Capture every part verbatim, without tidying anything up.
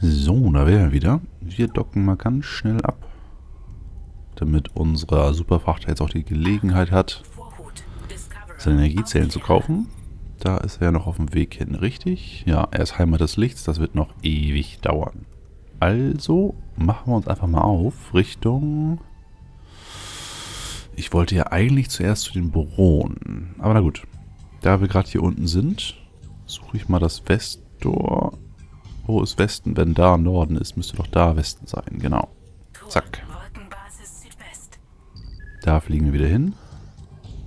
So, da wäre er wieder. Wir docken mal ganz schnell ab, damit unser Superfrachter jetzt auch die Gelegenheit hat, seine Energiezellen zu kaufen. Da ist er noch auf dem Weg hin, richtig? Ja, er ist Heimat des Lichts, das wird noch ewig dauern. Also machen wir uns einfach mal auf Richtung... Ich wollte ja eigentlich zuerst zu den Boron. Aber na gut, da wir gerade hier unten sind, suche ich mal das Westor... Wo ist Westen? Wenn da Norden ist, müsste doch da Westen sein. Genau. Zack. Da fliegen wir wieder hin.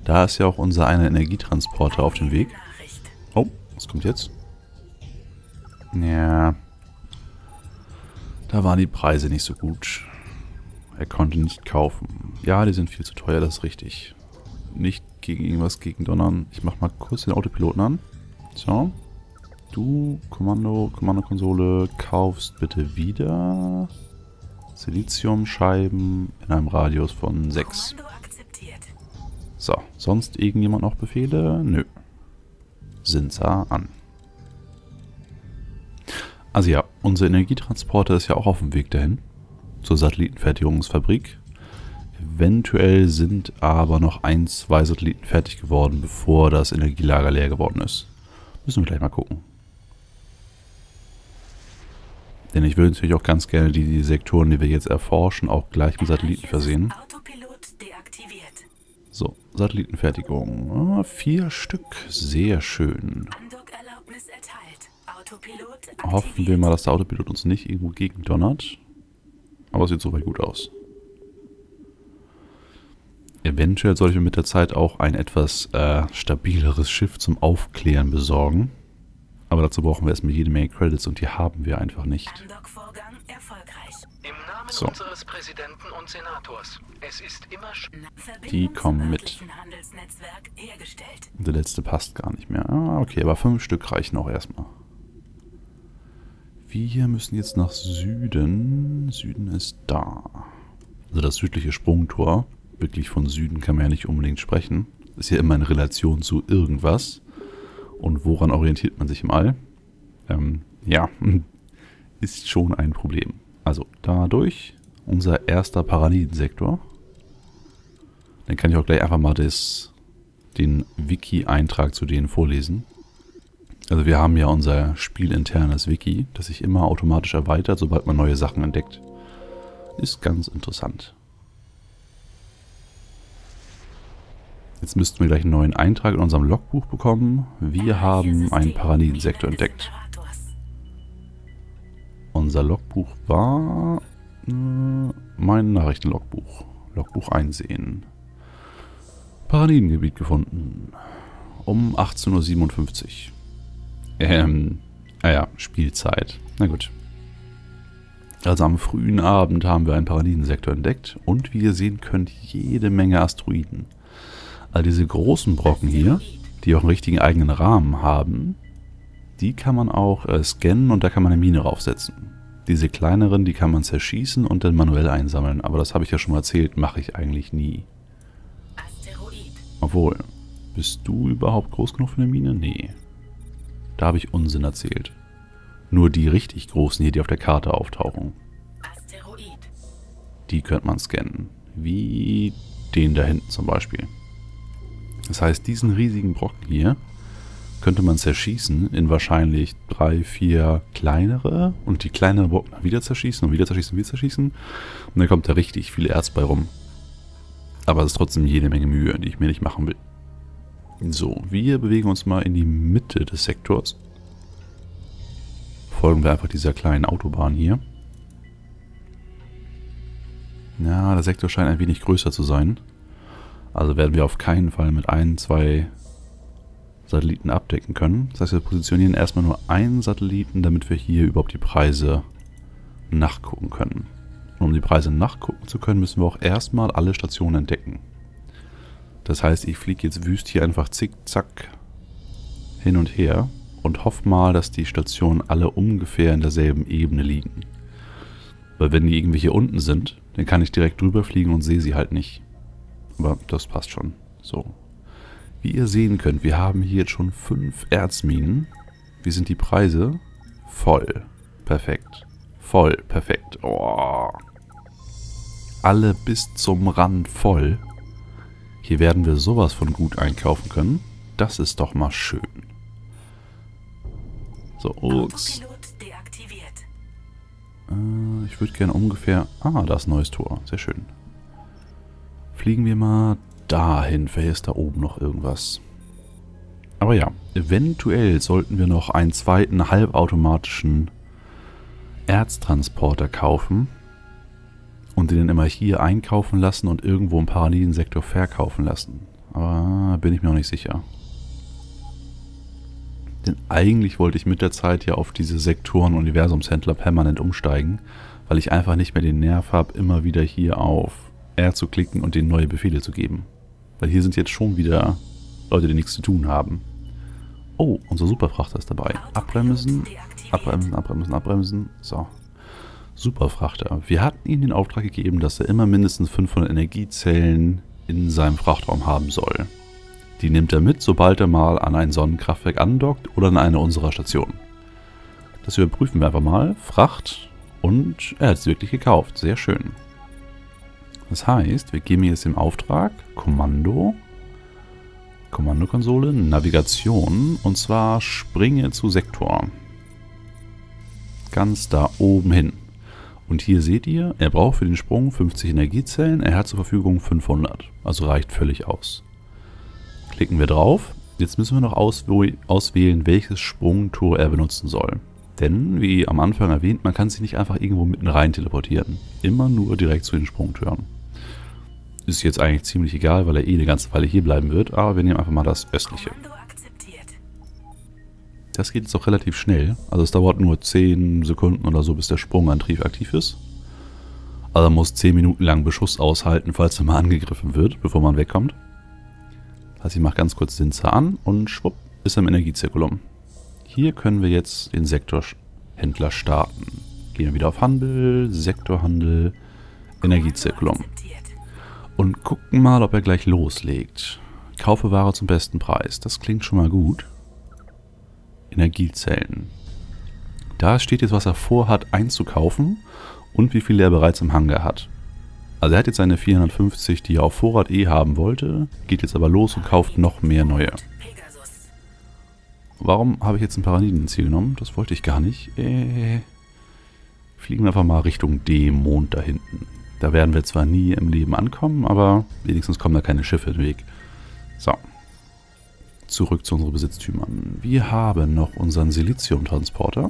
Da ist ja auch unser einer Energietransporter auf dem Weg. Oh, was kommt jetzt? Ja. Da waren die Preise nicht so gut. Er konnte nicht kaufen. Ja, die sind viel zu teuer, das ist richtig. Nicht gegen irgendwas gegen donnern. Ich mach mal kurz den Autopiloten an. So. Du, Kommando, Kommandokonsole, kaufst bitte wieder Siliziumscheiben in einem Radius von sechs. So, sonst irgendjemand noch Befehle? Nö. Sinsa an. Also ja, unser Energietransporter ist ja auch auf dem Weg dahin. Zur Satellitenfertigungsfabrik. Eventuell sind aber noch ein, zwei Satelliten fertig geworden, bevor das Energielager leer geworden ist. Müssen wir gleich mal gucken. Denn ich würde natürlich auch ganz gerne die, die Sektoren, die wir jetzt erforschen, auch gleich mit Satelliten versehen. So, Satellitenfertigung. Ah, vier Stück. Sehr schön. Hoffen wir mal, dass der Autopilot uns nicht irgendwo gegendonnert. Aber es sieht soweit gut aus. Eventuell sollte ich mir mit der Zeit auch ein etwas äh, stabileres Schiff zum Aufklären besorgen. Aber dazu brauchen wir erstmal jede Menge Credits und die haben wir einfach nicht. So. Die kommen mit. Und der letzte passt gar nicht mehr. Ah, okay, aber fünf Stück reichen auch erstmal. Wir müssen jetzt nach Süden. Süden ist da. Also das südliche Sprungtor. Wirklich von Süden kann man ja nicht unbedingt sprechen. Ist ja immer in Relation zu irgendwas. Und woran orientiert man sich im All? Ähm, ja, ist schon ein Problem. Also dadurch unser erster Paranidensektor. Dann kann ich auch gleich einfach mal das, den Wiki-Eintrag zu denen vorlesen. Also wir haben ja unser spielinternes Wiki, das sich immer automatisch erweitert, sobald man neue Sachen entdeckt. Ist ganz interessant. Jetzt müssten wir gleich einen neuen Eintrag in unserem Logbuch bekommen. Wir haben einen Paranidensektor entdeckt. Unser Logbuch war... Äh, mein Nachrichtenlogbuch. Logbuch einsehen. Paranidengebiet gefunden. Um achtzehn Uhr siebenundfünfzig. Ähm, naja, Spielzeit. Na gut. Also am frühen Abend haben wir einen Paranidensektor entdeckt. Und wie ihr sehen könnt, jede Menge Asteroiden. All diese großen Brocken hier, die auch einen richtigen eigenen Rahmen haben, die kann man auch äh, scannen und da kann man eine Mine raufsetzen. Diese kleineren, die kann man zerschießen und dann manuell einsammeln. Aber das habe ich ja schon mal erzählt, mache ich eigentlich nie. Asteroid. Obwohl, bist du überhaupt groß genug für eine Mine? Nee. Da habe ich Unsinn erzählt. Nur die richtig großen hier, die auf der Karte auftauchen. Asteroid. Die könnte man scannen. Wie den da hinten zum Beispiel. Das heißt, diesen riesigen Brocken hier könnte man zerschießen in wahrscheinlich drei, vier kleinere und die kleineren Brocken wieder zerschießen und wieder zerschießen und wieder zerschießen. Und dann kommt da richtig viel Erz bei rum. Aber es ist trotzdem jede Menge Mühe, die ich mir nicht machen will. So, wir bewegen uns mal in die Mitte des Sektors. Folgen wir einfach dieser kleinen Autobahn hier. Ja, der Sektor scheint ein wenig größer zu sein. Also werden wir auf keinen Fall mit ein, zwei Satelliten abdecken können. Das heißt, wir positionieren erstmal nur einen Satelliten, damit wir hier überhaupt die Preise nachgucken können. Und um die Preise nachgucken zu können, müssen wir auch erstmal alle Stationen entdecken. Das heißt, ich fliege jetzt wüst hier einfach zickzack hin und her und hoffe mal, dass die Stationen alle ungefähr in derselben Ebene liegen. Weil wenn die irgendwie hier unten sind, dann kann ich direkt drüber fliegen und sehe sie halt nicht. Aber das passt schon. So. Wie ihr sehen könnt, wir haben hier jetzt schon fünf Erzminen. Wie sind die Preise? Voll. Perfekt. voll. Perfekt. Oh. Alle bis zum Rand voll. Hier werden wir sowas von gut einkaufen können. Das ist doch mal schön. So, ups. Äh, ich würde gerne ungefähr... Ah, da ist ein neues Tor. Sehr schön. Fliegen wir mal dahin. Vielleicht ist da oben noch irgendwas. Aber ja, eventuell sollten wir noch einen zweiten halbautomatischen Erztransporter kaufen und den immer hier einkaufen lassen und irgendwo im Paranidensektor verkaufen lassen. Aber bin ich mir noch nicht sicher. Denn eigentlich wollte ich mit der Zeit ja auf diese Sektoren Universumshändler permanent umsteigen, weil ich einfach nicht mehr den Nerv habe, immer wieder hier auf R zu klicken und denen neue Befehle zu geben. Weil hier sind jetzt schon wieder Leute, die nichts zu tun haben. Oh, unser Superfrachter ist dabei. Abbremsen, abbremsen, abbremsen, abbremsen. So. Superfrachter. Wir hatten ihm den Auftrag gegeben, dass er immer mindestens fünfhundert Energiezellen in seinem Frachtraum haben soll. Die nimmt er mit, sobald er mal an ein Sonnenkraftwerk andockt oder an eine unserer Stationen. Das überprüfen wir einfach mal. Fracht. Und er hat es wirklich gekauft. Sehr schön. Das heißt, wir geben jetzt den Auftrag. Kommando. Kommandokonsole, Navigation, und zwar springe zu Sektor. Ganz da oben hin. Und hier seht ihr, er braucht für den Sprung fünfzig Energiezellen, er hat zur Verfügung fünfhundert. Also reicht völlig aus. Klicken wir drauf. Jetzt müssen wir noch auswählen, welches Sprungtor er benutzen soll. Denn, wie am Anfang erwähnt, man kann sich nicht einfach irgendwo mitten rein teleportieren. Immer nur direkt zu den Sprungtüren. Ist jetzt eigentlich ziemlich egal, weil er eh eine ganze Weile hier bleiben wird, aber wir nehmen einfach mal das östliche. Das geht jetzt auch relativ schnell, also es dauert nur zehn Sekunden oder so, bis der Sprungantrieb aktiv ist. Also man muss zehn Minuten lang Beschuss aushalten, falls er mal angegriffen wird, bevor man wegkommt. Das heißt, ich mache ganz kurz Sinzer an und schwupp, ist er im Energiezirkulum. Hier können wir jetzt den Sektorhändler starten. Gehen wir wieder auf Handel, Sektorhandel, Energiezirkulum. Und gucken mal, ob er gleich loslegt. Kaufe Ware zum besten Preis. Das klingt schon mal gut. Energiezellen. Da steht jetzt, was er vorhat einzukaufen und wie viel er bereits im Hangar hat. Also er hat jetzt seine vierhundertfünfzig, die er auf Vorrat eh haben wollte, geht jetzt aber los und kauft noch mehr neue. Warum habe ich jetzt einen Paraniden ins Ziel genommen? Das wollte ich gar nicht. Äh, fliegen wir einfach mal Richtung dem Mond da hinten. Da werden wir zwar nie im Leben ankommen, aber wenigstens kommen da keine Schiffe in den Weg. So. Zurück zu unseren Besitztümern. Wir haben noch unseren Siliziumtransporter.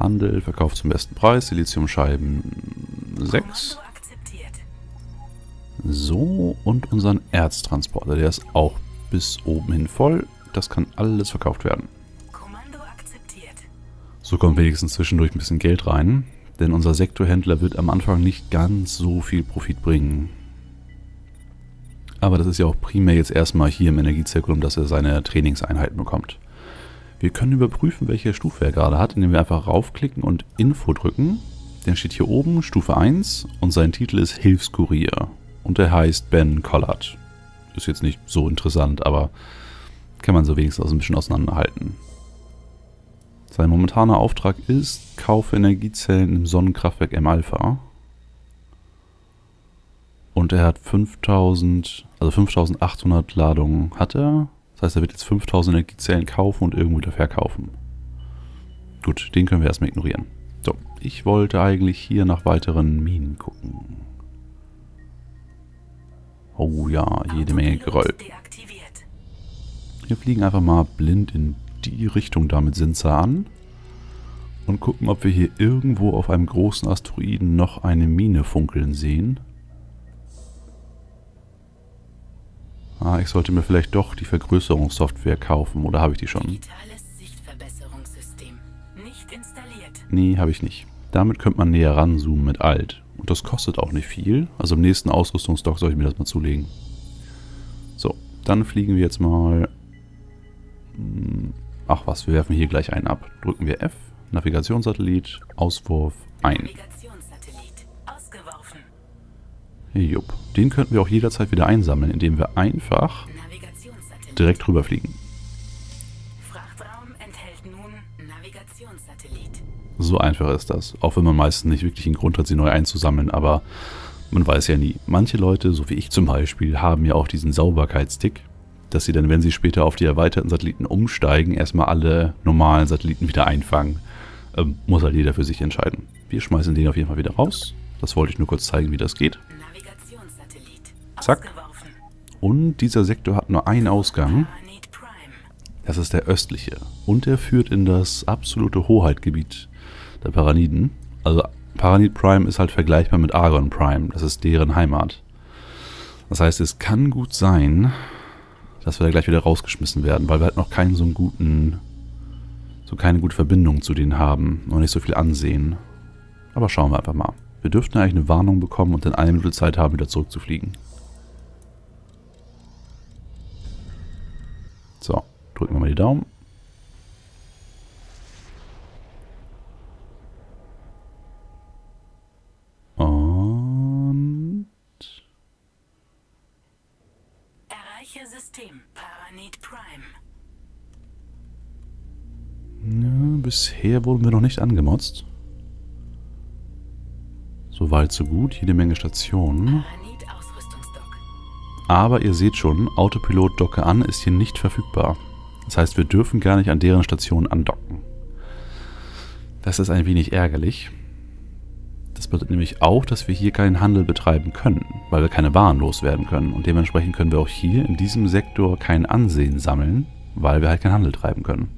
Handel, Verkauf zum besten Preis, Siliziumscheiben sechs. So, und unseren Erztransporter. Der ist auch bis oben hin voll. Das kann alles verkauft werden. So kommt wenigstens zwischendurch ein bisschen Geld rein. Denn unser Sektorhändler wird am Anfang nicht ganz so viel Profit bringen. Aber das ist ja auch primär jetzt erstmal hier im Energiezirkulum, dass er seine Trainingseinheiten bekommt. Wir können überprüfen, welche Stufe er gerade hat, indem wir einfach raufklicken und Info drücken. Dann steht hier oben Stufe eins und sein Titel ist Hilfskurier. Und er heißt Ben Collard. Ist jetzt nicht so interessant, aber kann man so wenigstens ein bisschen auseinanderhalten. Sein momentaner Auftrag ist, kaufe Energiezellen im Sonnenkraftwerk M-Alpha. Und er hat fünftausend, also fünftausendachthundert Ladungen hat er. Das heißt, er wird jetzt fünftausend Energiezellen kaufen und irgendwo wieder verkaufen. Gut, den können wir erstmal ignorieren. So, ich wollte eigentlich hier nach weiteren Minen gucken. Oh ja, jede Menge Geröll. Wir fliegen einfach mal blind in die Richtung damit Sinzer an und gucken, ob wir hier irgendwo auf einem großen Asteroiden noch eine Mine funkeln sehen. Ah, ich sollte mir vielleicht doch die Vergrößerungssoftware kaufen, oder habe ich die schon? Nee, habe ich nicht. Damit könnte man näher ranzoomen mit Alt. Und das kostet auch nicht viel. Also im nächsten Ausrüstungsdock soll ich mir das mal zulegen. So, dann fliegen wir jetzt mal... Ach was, wir werfen hier gleich einen ab. Drücken wir F, Navigationssatellit, Auswurf ein. Jupp, den könnten wir auch jederzeit wieder einsammeln, indem wir einfach direkt rüberfliegen. Navigationssatellit. So einfach ist das. Auch wenn man meistens nicht wirklich einen Grund hat, sie neu einzusammeln, aber man weiß ja nie. Manche Leute, so wie ich zum Beispiel, haben ja auch diesen Sauberkeitstick, dass sie dann, wenn sie später auf die erweiterten Satelliten umsteigen, erstmal alle normalen Satelliten wieder einfangen. Ähm, muss halt jeder für sich entscheiden. Wir schmeißen den auf jeden Fall wieder raus. Das wollte ich nur kurz zeigen, wie das geht. Zack. Und dieser Sektor hat nur einen Ausgang. Das ist der östliche. Und er führt in das absolute Hoheitgebiet der Paraniden. Also Paranid Prime ist halt vergleichbar mit Argon Prime. Das ist deren Heimat. Das heißt, es kann gut sein, dass wir da gleich wieder rausgeschmissen werden, weil wir halt noch keinen so einen guten, so keine gute Verbindung zu denen haben. Noch nicht so viel ansehen. Aber schauen wir einfach mal. Wir dürften eigentlich eine Warnung bekommen und dann eine Minute Zeit haben, wieder zurückzufliegen. So. Drücken wir mal die Daumen. Und erreiche System Paranid Prime. Ja, bisher wurden wir noch nicht angemotzt. So weit, so gut. Jede Menge Stationen. Paranid Ausrüstungsdock. Aber ihr seht schon, Autopilot docke an, ist hier nicht verfügbar. Das heißt, wir dürfen gar nicht an deren Stationen andocken. Das ist ein wenig ärgerlich. Das bedeutet nämlich auch, dass wir hier keinen Handel betreiben können, weil wir keine Waren loswerden können. Und dementsprechend können wir auch hier in diesem Sektor kein Ansehen sammeln, weil wir halt keinen Handel treiben können.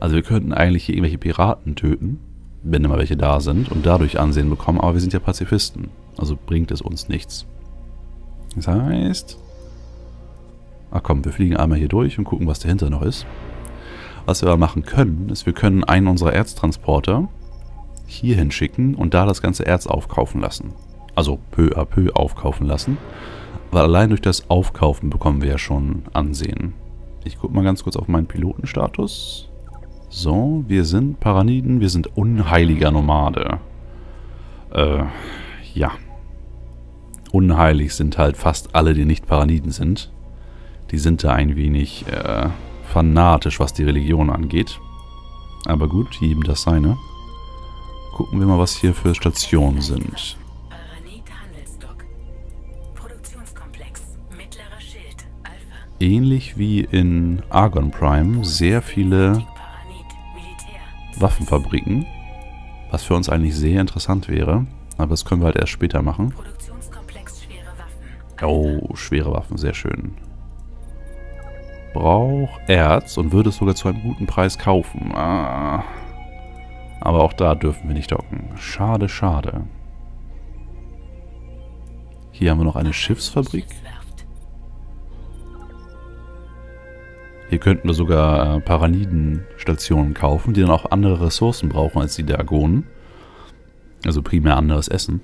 Also wir könnten eigentlich hier irgendwelche Piraten töten, wenn immer welche da sind, und dadurch Ansehen bekommen. Aber wir sind ja Pazifisten, also bringt es uns nichts. Das heißt... Ach komm, wir fliegen einmal hier durch und gucken, was dahinter noch ist. Was wir aber machen können, ist, wir können einen unserer Erztransporter hier hinschicken und da das ganze Erz aufkaufen lassen. Also peu à peu aufkaufen lassen. Weil allein durch das Aufkaufen bekommen wir ja schon Ansehen. Ich gucke mal ganz kurz auf meinen Pilotenstatus. So, wir sind Paraniden, wir sind unheiliger Nomade. Äh, ja. Unheilig sind halt fast alle, die nicht Paraniden sind. Die sind da ein wenig äh, fanatisch, was die Religion angeht. Aber gut, jedem das seine. Gucken wir mal, was hier für Stationen sind. Ähnlich wie in Argon Prime sehr viele Waffenfabriken, was für uns eigentlich sehr interessant wäre. Aber das können wir halt erst später machen. Oh, schwere Waffen, sehr schön. Braucht Erz und würde es sogar zu einem guten Preis kaufen. Ah. Aber auch da dürfen wir nicht docken. Schade, schade. Hier haben wir noch eine Schiffsfabrik. Hier könnten wir sogar Paranidenstationen kaufen, die dann auch andere Ressourcen brauchen als die der Argonen. Also primär anderes Essen.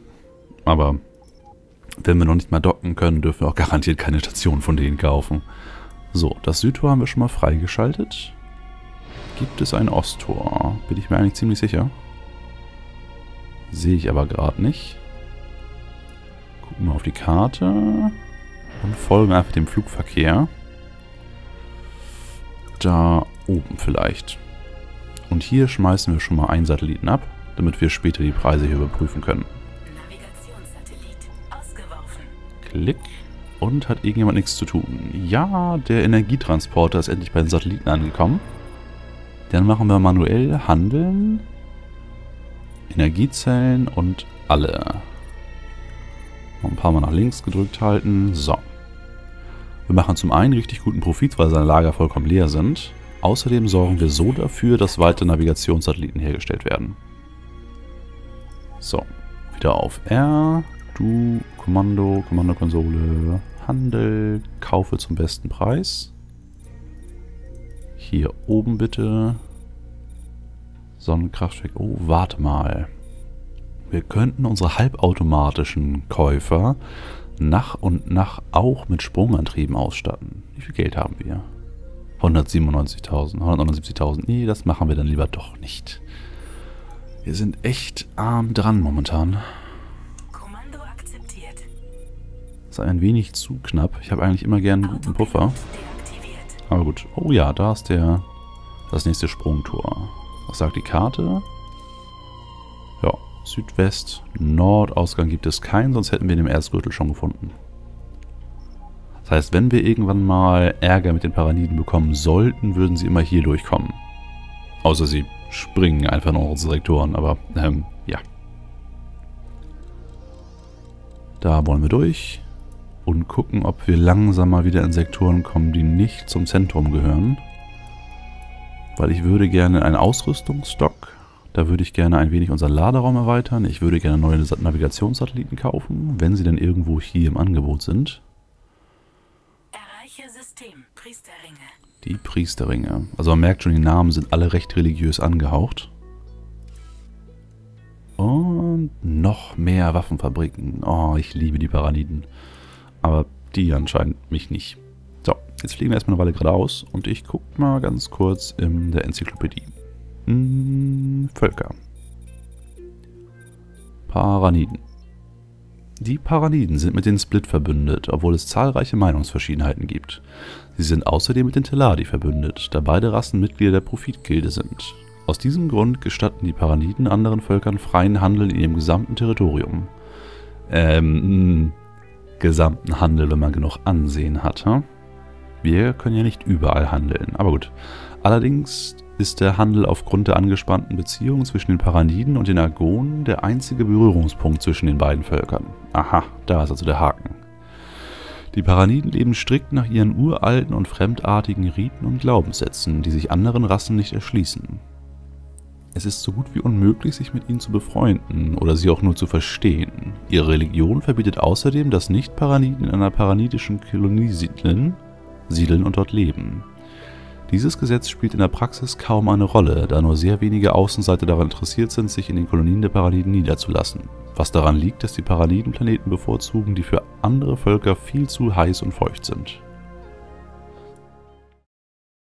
Aber wenn wir noch nicht mal docken können, dürfen wir auch garantiert keine Stationen von denen kaufen. So, das Südtor haben wir schon mal freigeschaltet. Gibt es ein Osttor? Bin ich mir eigentlich ziemlich sicher. Sehe ich aber gerade nicht. Gucken wir auf die Karte. Und folgen einfach dem Flugverkehr. Da oben vielleicht. Und hier schmeißen wir schon mal einen Satelliten ab, damit wir später die Preise hier überprüfen können. Navigationssatellit ausgeworfen. Klick. Und hat irgendjemand nichts zu tun? Ja, der Energietransporter ist endlich bei den Satelliten angekommen. Dann machen wir manuell Handeln, Energiezellen und alle. Noch ein paar Mal nach links gedrückt halten. So. Wir machen zum einen richtig guten Profit, weil seine Lager vollkommen leer sind. Außerdem sorgen wir so dafür, dass weitere Navigationssatelliten hergestellt werden. So. Wieder auf R. Du, Kommando, Kommandokonsole, Handel, kaufe zum besten Preis. Hier oben bitte. Sonnenkraftwerk. Oh, warte mal. Wir könnten unsere halbautomatischen Käufer nach und nach auch mit Sprungantrieben ausstatten. Wie viel Geld haben wir? hundertsiebenundneunzigtausend, hundertneunundsiebzigtausend. Nee, das machen wir dann lieber doch nicht. Wir sind echt arm dran momentan. Das ist ein wenig zu knapp. Ich habe eigentlich immer gerne einen guten Puffer. Aber gut. Oh ja, da ist der Das nächste Sprungtor. Was sagt die Karte? Ja, Südwest, Nordausgang gibt es keinen, sonst hätten wir den Erzgürtel schon gefunden. Das heißt, wenn wir irgendwann mal Ärger mit den Paraniden bekommen sollten, würden sie immer hier durchkommen. Außer sie springen einfach in unsere Sektoren, aber ähm, ja. Da wollen wir durch und gucken, ob wir langsam mal wieder in Sektoren kommen, die nicht zum Zentrum gehören. Weil ich würde gerne einen Ausrüstungsdock, da würde ich gerne ein wenig unseren Laderaum erweitern. Ich würde gerne neue Navigationssatelliten kaufen, wenn sie denn irgendwo hier im Angebot sind. Erreiche System, Priesterringe. Die Priesterringe. Also man merkt schon, die Namen sind alle recht religiös angehaucht. Und noch mehr Waffenfabriken. Oh, ich liebe die Paraniden. Aber die anscheinend mich nicht. So, jetzt fliegen wir erstmal eine Weile geradeaus und ich gucke mal ganz kurz in der Enzyklopädie. Hm, Völker. Paraniden. Die Paraniden sind mit den Split verbündet, obwohl es zahlreiche Meinungsverschiedenheiten gibt. Sie sind außerdem mit den Telladi verbündet, da beide Rassen Mitglieder der Profitgilde sind. Aus diesem Grund gestatten die Paraniden anderen Völkern freien Handel in ihrem gesamten Territorium. Ähm, gesamten Handel, wenn man genug Ansehen hat, ha? Wir können ja nicht überall handeln, aber gut. Allerdings ist der Handel aufgrund der angespannten Beziehungen zwischen den Paraniden und den Argonen der einzige Berührungspunkt zwischen den beiden Völkern. Aha, da ist also der Haken. Die Paraniden leben strikt nach ihren uralten und fremdartigen Riten und Glaubenssätzen, die sich anderen Rassen nicht erschließen. Es ist so gut wie unmöglich, sich mit ihnen zu befreunden oder sie auch nur zu verstehen. Ihre Religion verbietet außerdem, dass Nicht-Paraniden in einer paranidischen Kolonie siedeln, siedeln und dort leben. Dieses Gesetz spielt in der Praxis kaum eine Rolle, da nur sehr wenige Außenseiter daran interessiert sind, sich in den Kolonien der Paraniden niederzulassen. Was daran liegt, dass die Paranidenplaneten bevorzugen, die für andere Völker viel zu heiß und feucht sind.